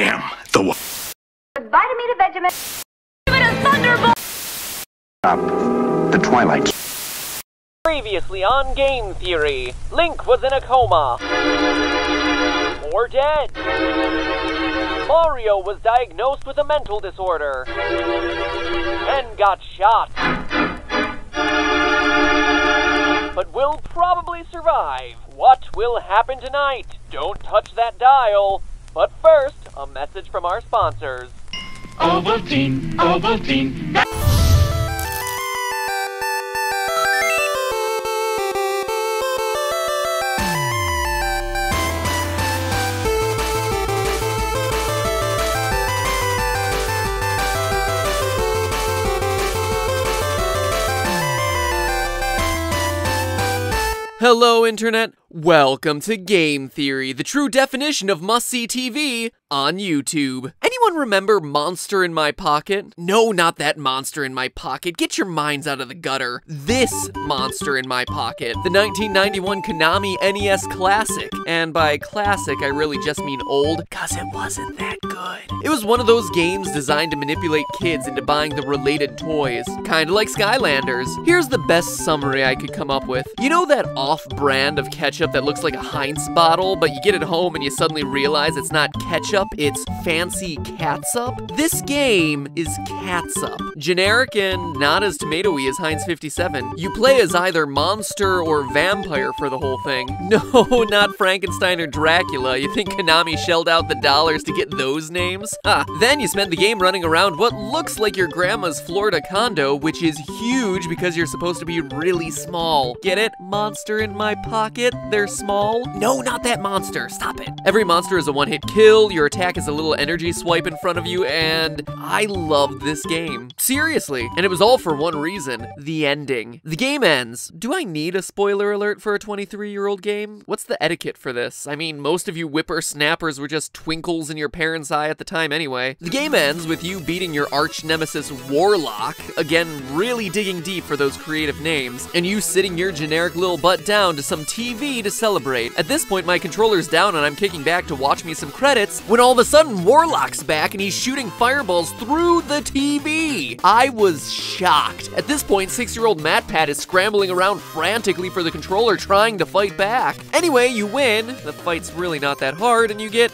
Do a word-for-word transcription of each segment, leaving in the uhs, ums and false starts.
am the wolf. Goodbye to me to Benjamin. Give it a thunderbolt. Up the twilight. Previously on Game Theory, Link was in a coma. Or dead. Mario was diagnosed with a mental disorder. And got shot. But will probably survive. What will happen tonight? Don't touch that dial. But first, a message from our sponsors. Ovaltine, Ovaltine. Hello, Internet. Welcome to Game Theory, the true definition of must-see T V on YouTube. Anyone remember Monster in My Pocket? No, not that Monster in My Pocket. Get your minds out of the gutter. This Monster in My Pocket, the nineteen ninety-one Konami N E S classic. And by classic, I really just mean old, cause it wasn't that good. It was one of those games designed to manipulate kids into buying the related toys, kinda like Skylanders. Here's the best summary I could come up with. You know that off-brand of ketchup that looks like a Heinz bottle, but you get it home and you suddenly realize it's not ketchup, it's fancy catsup? This game is catsup. Generic and not as tomatoey as Heinz fifty-seven. You play as either monster or vampire for the whole thing. No, not Frankenstein or Dracula. You think Konami shelled out the dollars to get those names? Ha! Then you spend the game running around what looks like your grandma's Florida condo, which is huge because you're supposed to be really small. Get it? Monster in My Pocket? They're small? No, not that monster. Stop it. Every monster is a one-hit kill. Your attack is a little energy swipe in front of you, and I loved this game. Seriously. And it was all for one reason. The ending. The game ends. Do I need a spoiler alert for a twenty-three-year-old game? What's the etiquette for this? I mean, most of you whippersnappers were just twinkles in your parents' eye at the time anyway. The game ends with you beating your arch-nemesis Warlock, again, really digging deep for those creative names, and you sitting your generic little butt down to some T V to celebrate. At this point, my controller's down and I'm kicking back to watch me some credits, when all of a sudden Warlock's back and he's shooting fireballs through the T V. I was shocked. At this point, six-year-old MatPat is scrambling around frantically for the controller, trying to fight back. Anyway, you win. The fight's really not that hard and you get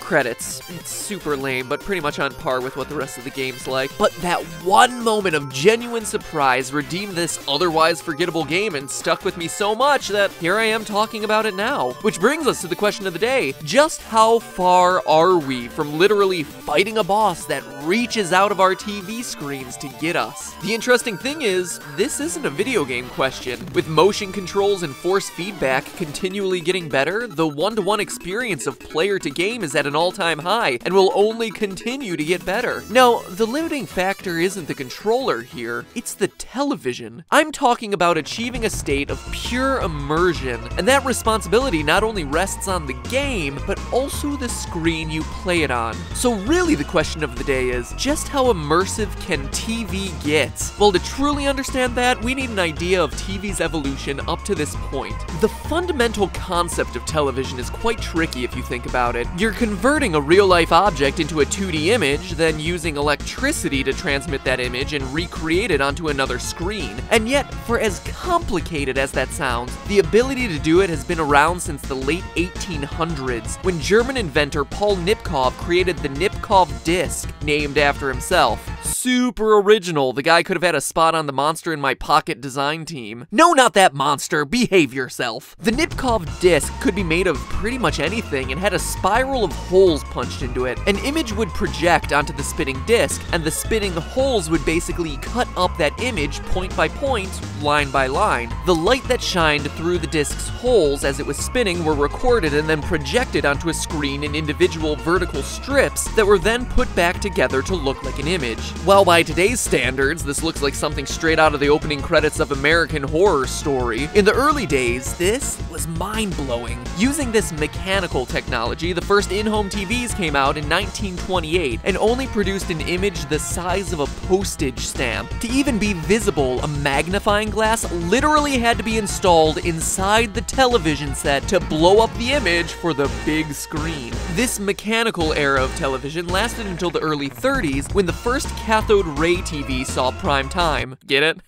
credits. It's super lame, but pretty much on par with what the rest of the game's like. But that one moment of genuine surprise redeemed this otherwise forgettable game and stuck with me so much that here I am talking about it now. Which brings us to the question of the day. Just how far are we from literally fighting a boss that reaches out of our T V screens to get us? The interesting thing is, this isn't a video game question. With motion controls and force feedback continually getting better, the one-to-one experience of player to game is at an An all-time high and will only continue to get better. Now, the limiting factor isn't the controller here, it's the television. I'm talking about achieving a state of pure immersion, and that responsibility not only rests on the game, but also the screen you play it on. So really the question of the day is, just how immersive can T V get? Well, to truly understand that, we need an idea of T V's evolution up to this point. The fundamental concept of television is quite tricky if you think about it. You're converting a real-life object into a two D image, then using electricity to transmit that image and recreate it onto another screen. And yet, for as complicated as that sounds, the ability to do it has been around since the late eighteen hundreds, when German inventor Paul Nipkow created the Nipkow Disk, named after himself. Super original. The guy could have had a spot on the Monster in My Pocket design team. No, not that monster. Behave yourself. The Nipkow Disk could be made of pretty much anything and had a spiral of holes punched into it. An image would project onto the spinning disc, and the spinning holes would basically cut up that image point by point, line by line. The light that shined through the disc's holes as it was spinning were recorded and then projected onto a screen in individual vertical strips that were then put back together to look like an image. Well, by today's standards, this looks like something straight out of the opening credits of American Horror Story. In the early days, this was mind-blowing. Using this mechanical technology, the first in-home T Vs came out in nineteen twenty-eight and only produced an image the size of a postage stamp. To even be visible, a magnifying glass literally had to be installed inside the television set to blow up the image for the big screen. This mechanical era of television lasted until the early thirties, when the first Cathode Ray T V saw prime time. Get it?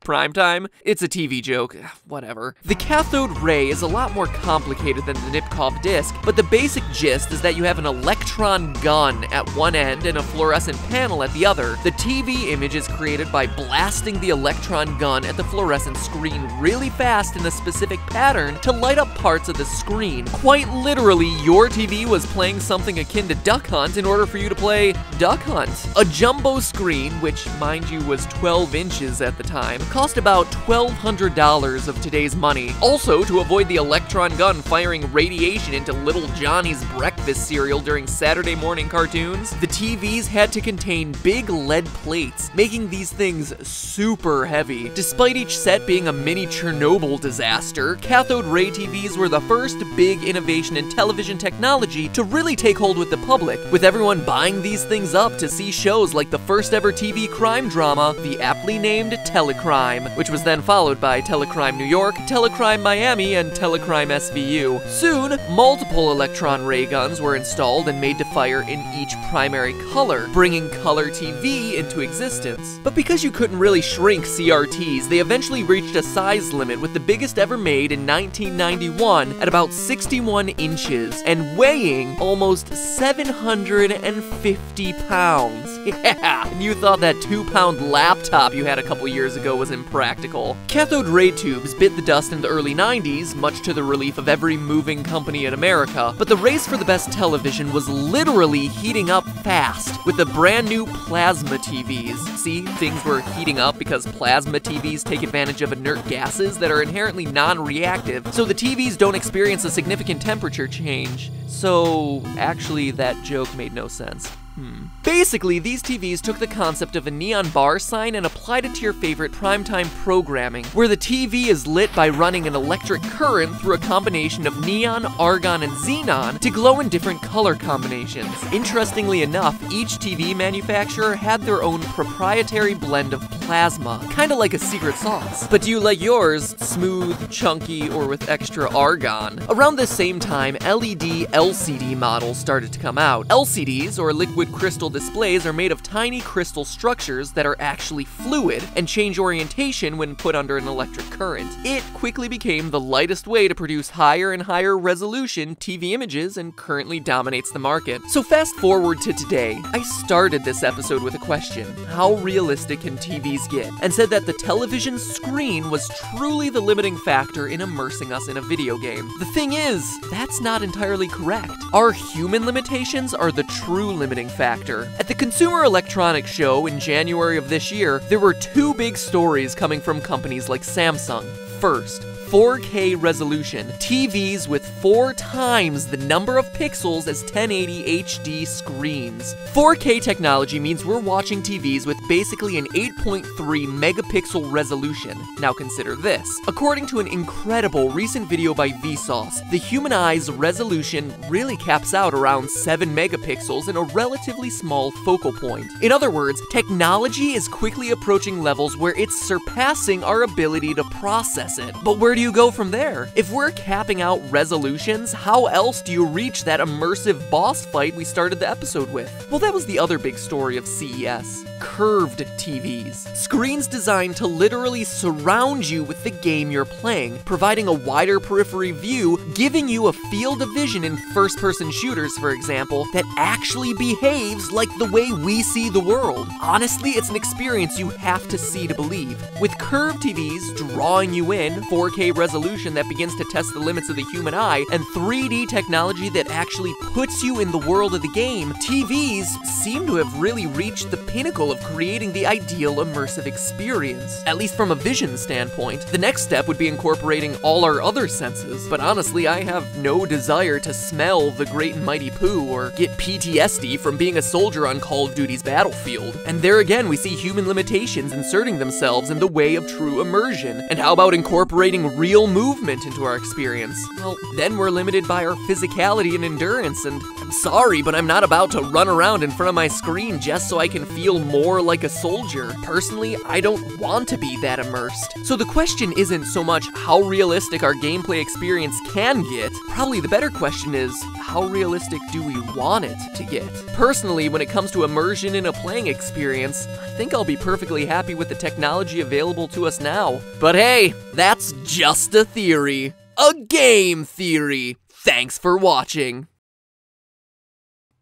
Prime time? It's a T V joke. Whatever. The cathode ray is a lot more complicated than the Nipkow Disk, but the basic gist is that you have an electron gun at one end and a fluorescent panel at the other. The T V image is created by blasting the electron gun at the fluorescent screen really fast in a specific pattern to light up parts of the screen. Quite literally, your T V was playing something akin to Duck Hunt in order for you to play Duck Hunt. A jumbo screen, which mind you was twelve inches at the time, cost about twelve hundred dollars of today's money. Also, to avoid the electron gun firing radiation into Little Johnny's breakfast cereal during Saturday morning cartoons, the T Vs had to contain big lead plates, making these things super heavy. Despite each set being a mini Chernobyl disaster, cathode ray T Vs were the first big innovation in television technology to really take hold with the public, with everyone buying these things up to see shows like the first ever T V crime drama, the aptly named Telecrime, which was then followed by Telecrime New York, Telecrime Miami, and Telecrime S V U. Soon, multiple electron ray guns were installed and made to fire in each primary color, bringing color T V into existence. But because you couldn't really shrink C R Ts, they eventually reached a size limit, with the biggest ever made in nineteen ninety-one at about sixty-one inches and weighing almost seven hundred fifty pounds. Yeah, and you thought that two-pound laptop you had a couple years ago was impractical. Cathode ray tubes bit the dust in the early nineties, much to the relief of every moving company in America, but the race for the best television was literally heating up fast with the brand new plasma T Vs. See, things were heating up because plasma T Vs take advantage of inert gases that are inherently non-reactive, so the T Vs don't experience a significant temperature change. So, actually, that joke made no sense. Hmm. Basically, these T Vs took the concept of a neon bar sign and applied it to your favorite primetime programming, where the T V is lit by running an electric current through a combination of neon, argon, and xenon to glow in different color combinations. Interestingly enough, each T V manufacturer had their own proprietary blend of plasma, kinda like a secret sauce. But do you like yours smooth, chunky, or with extra argon? Around the same time, L E D L C D models started to come out. L C Ds, or liquid crystal displays, are made of tiny crystal structures that are actually fluid and change orientation when put under an electric current. It quickly became the lightest way to produce higher and higher resolution T V images and currently dominates the market. So fast forward to today. I started this episode with a question: how realistic can T Vs get? And said that the television screen was truly the limiting factor in immersing us in a video game. The thing is, that's not entirely correct. Our human limitations are the true limiting factor. Factor. At the Consumer Electronics Show in January of this year, there were two big stories coming from companies like Samsung. First, four K resolution. T Vs with four times the number of pixels as ten eighty H D screens. four K technology means we're watching T Vs with basically an eight point three megapixel resolution. Now consider this. According to an incredible recent video by Vsauce, the human eye's resolution really caps out around seven megapixels in a relatively small focal point. In other words, technology is quickly approaching levels where it's surpassing our ability to process it. But we're Where do you go from there? If we're capping out resolutions, how else do you reach that immersive boss fight we started the episode with? Well, that was the other big story of C E S. Curved T Vs. Screens designed to literally surround you with the game you're playing, providing a wider periphery view, giving you a field of vision in first-person shooters, for example, that actually behaves like the way we see the world. Honestly, it's an experience you have to see to believe. With curved T Vs drawing you in, four K four K resolution that begins to test the limits of the human eye, and three D technology that actually puts you in the world of the game, T Vs seem to have really reached the pinnacle of creating the ideal immersive experience, at least from a vision standpoint. The next step would be incorporating all our other senses, but honestly, I have no desire to smell the great and mighty poo or get P T S D from being a soldier on Call of Duty's battlefield. And there again, we see human limitations inserting themselves in the way of true immersion. And how about incorporating real movement into our experience? Well, then we're limited by our physicality and endurance, and I'm sorry, but I'm not about to run around in front of my screen just so I can feel more like a soldier. Personally, I don't want to be that immersed. So the question isn't so much how realistic our gameplay experience can get. Probably the better question is, how realistic do we want it to get? Personally, when it comes to immersion in a playing experience, I think I'll be perfectly happy with the technology available to us now. But hey, that's just a theory. A game theory. Thanks for watching.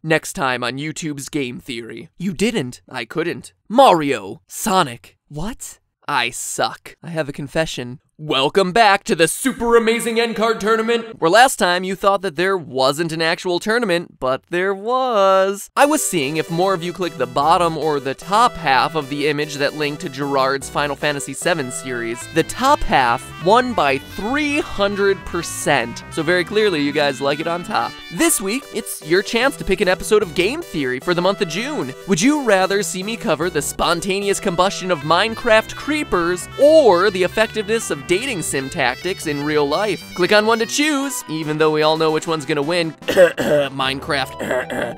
Next time on YouTube's Game Theory. You didn't, I couldn't. Mario, Sonic. What? I suck. I have a confession. Welcome back to the super amazing end card tournament, where last time you thought that there wasn't an actual tournament, but there was. I was seeing if more of you clicked the bottom or the top half of the image that linked to Gerard's Final Fantasy seven series. The top half won by three hundred percent, so very clearly you guys like it on top. This week, it's your chance to pick an episode of Game Theory for the month of June. Would you rather see me cover the spontaneous combustion of Minecraft creepers or the effectiveness of dating sim tactics in real life? Click on one to choose, even though we all know which one's gonna win, Minecraft,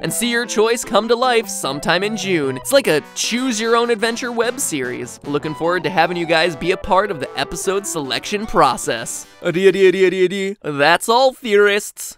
and see your choice come to life sometime in June. It's like a choose your own adventure web series. Looking forward to having you guys be a part of the episode selection process. Adi adi adi adi adi. That's all, theorists.